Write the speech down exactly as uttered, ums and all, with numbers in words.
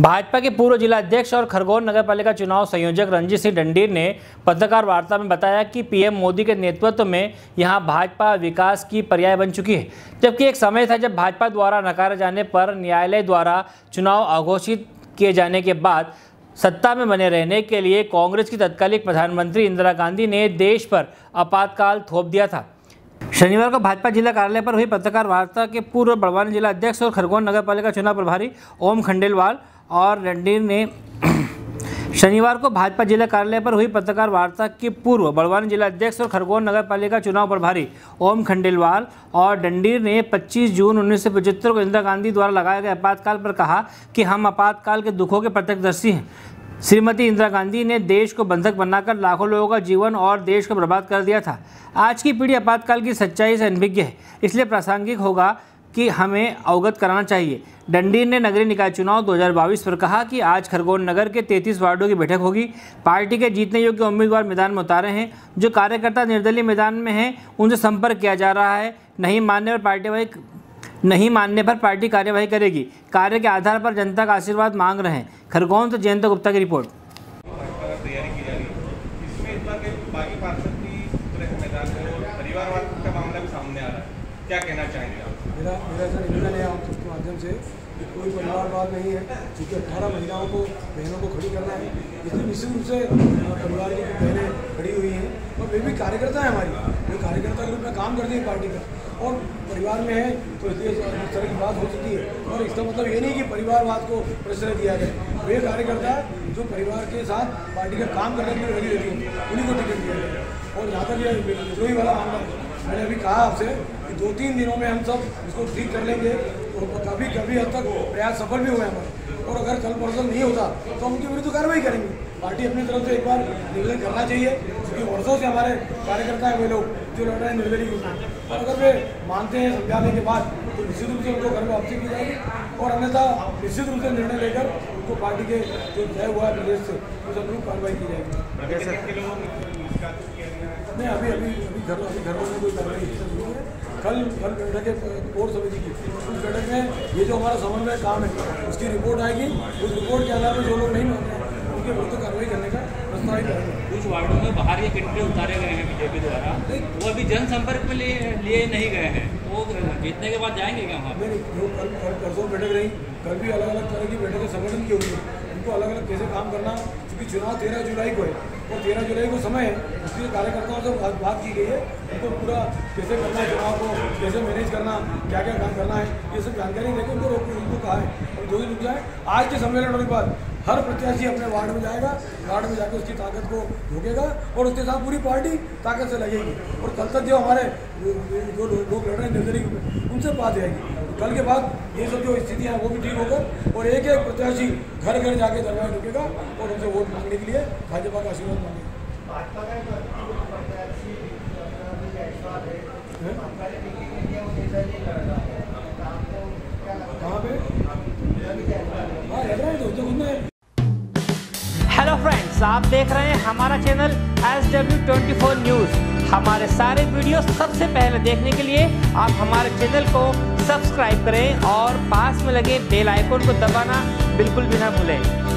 भाजपा के पूर्व जिलाध्यक्ष और खरगोन नगर पालिका चुनाव संयोजक रंजीत सिंह डंडीर ने पत्रकार वार्ता में बताया कि पीएम मोदी के नेतृत्व में यहां भाजपा विकास की पर्याय बन चुकी है, जबकि एक समय था जब भाजपा द्वारा नकारे जाने पर न्यायालय द्वारा चुनाव अघोषित किए जाने के बाद सत्ता में बने रहने के लिए कांग्रेस की तत्कालिक प्रधानमंत्री इंदिरा गांधी ने देश पर आपातकाल थोप दिया था। शनिवार को भाजपा जिला कार्यालय पर हुई पत्रकार वार्ता के पूर्व बड़वानी जिला अध्यक्ष और खरगोन नगर पालिका चुनाव प्रभारी ओम खंडेलवाल और डंडीर ने शनिवार को भाजपा जिला कार्यालय पर हुई पत्रकार वार्ता के पूर्व बड़वानी जिला अध्यक्ष और खरगोन नगर पालिका चुनाव प्रभारी ओम खंडेलवाल और डंडीर ने पच्चीस जून उन्नीस सौ पचहत्तर को इंदिरा गांधी द्वारा लगाए गए आपातकाल पर कहा कि हम आपातकाल के दुखों के प्रत्यक्षदर्शी हैं। श्रीमती इंदिरा गांधी ने देश को बंधक बनाकर लाखों लोगों का जीवन और देश को बर्बाद कर दिया था। आज की पीढ़ी आपातकाल की सच्चाई से अनभिज्ञ है, इसलिए प्रासंगिक होगा कि हमें अवगत कराना चाहिए। डंडीर ने नगरीय निकाय चुनाव दो हज़ार बाईस पर कहा कि आज खरगोन नगर के तैंतीस वार्डों की बैठक होगी। पार्टी के जीतने योग्य उम्मीदवार मैदान में उतारे हैं, जो कार्यकर्ता निर्दलीय मैदान में हैं उनसे संपर्क किया जा रहा है। नहीं मानने पर पार्टी नहीं मानने पर पार्टी कार्यवाही करेगी। कार्य के आधार पर जनता का आशीर्वाद मांग रहे हैं। खरगोन से जयंत गुप्ता की रिपोर्ट। क्या कहना चाहेंगे आप? मेरा मेरा सर निवेदन है आप सबके माध्यम से कि कोई परिवारवाद नहीं है, क्योंकि अठारह महिलाओं को बहनों को खड़ी करना है, इसलिए निश्चित रूप से परिवार की बहनें खड़ी हुई हैं और वे भी कार्यकर्ता है हमारी, वे कार्यकर्ता के रूप में काम करती है पार्टी का और परिवार में है, तो इसलिए इस तरह की बात हो चुकी है। और इसका मतलब ये नहीं कि परिवारवाद को प्रश्रय दिया जाए, वे कार्यकर्ता जो परिवार के साथ पार्टी का काम करने के लिए लगी रहती है उन्हीं को टिकट दिया जाए। और जहाँ तक ये विद्रोही वाला मामला मैंने अभी कहा आपसे कि दो तीन दिनों में हम सब इसको ठीक कर लेंगे और कभी कभी हद तक प्रयास सफल भी हुए हमारे, और अगर कल परसों नहीं होता तो हम उनके विरुद्ध कार्रवाई करेंगे। पार्टी अपनी तरफ से एक बार निर्णय करना चाहिए, क्योंकि वर्षों से हमारे कार्यकर्ता है वे लोग जो लड़ रहे हैं निर्दलीय को, और अगर वे मानते हैं समझाने के बाद तो निश्चित रूप से उनको घर में वापसी की जाएगी और अन्यथा निश्चित रूप से निर्णय लेकर उनको पार्टी के जो तय हुआ है प्रदेश से उस अनुरूप कार्रवाई की जाएगी। नहीं अभी अभी अभी घर अभी घरों में कोई कार्रवाई नहीं है। कल कल बैठक है कोर समिति की, उस बैठक में ये जो हमारा समन्वय काम है उसकी रिपोर्ट आएगी। उस रिपोर्ट के आधार पर जो लोग नहीं मानते हैं उनके विरुद्ध कार्रवाई करने का प्रस्ताव ही करेंगे। कुछ वार्डों में बाहर ये किंडे उतारे गए हैं बीजेपी द्वारा, वो अभी जनसंपर्क में लिए लिए नहीं गए हैं, वो जीतने के बाद जाएंगे क्या वहाँ? नहीं, परसों बैठक रही, कल भी अलग अलग तरह की बैठकें संगठन की होगी, उनको अलग अलग कैसे काम करना, क्योंकि चुनाव तेरह जुलाई को है और तेरह जुलाई को समय है, इसलिए कार्यकर्ताओं से बात की गई है उनको पूरा कैसे करना है चुनाव को, कैसे मैनेज करना, क्या क्या काम करना है, ये सब जानकारी देकर उनको उनको कहा है। और दो दिन रुक जाए, आज के सम्मेलन के बाद हर प्रत्याशी अपने वार्ड में जाएगा, वार्ड में जाकर उसकी ताकत को रोकेगा और उसके साथ पूरी पार्टी ताकत से लगेगी। और कल तक जो हमारे जो लोग लड़ रहे हैं निर्दलीय उनसे बात जाएगी, कल के बाद ये सब जो स्थिति है वो भी ठीक होकर और एक एक प्रत्याशी घर घर जाके दरबार रुकेगा और उनसे वोट मांगने के लिए भाजपा का आशीर्वाद मांगेगा। कहाँ पे हाँ लग रहा है दोस्तों उसमें। हेलो फ्रेंड्स, आप देख रहे हैं हमारा channel S W twenty four news. हमारे सारे वीडियो सबसे पहले देखने के लिए आप हमारे चैनल को सब्सक्राइब करें और पास में लगे बेल आइकन को दबाना बिल्कुल भी ना भूलें।